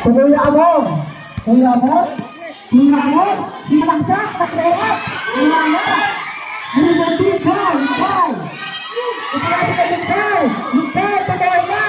Kuya mo, kuya mo, kuya mo, hinangsa, kakreo, hinangsa, hinangsa, hinangsa,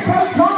Come on.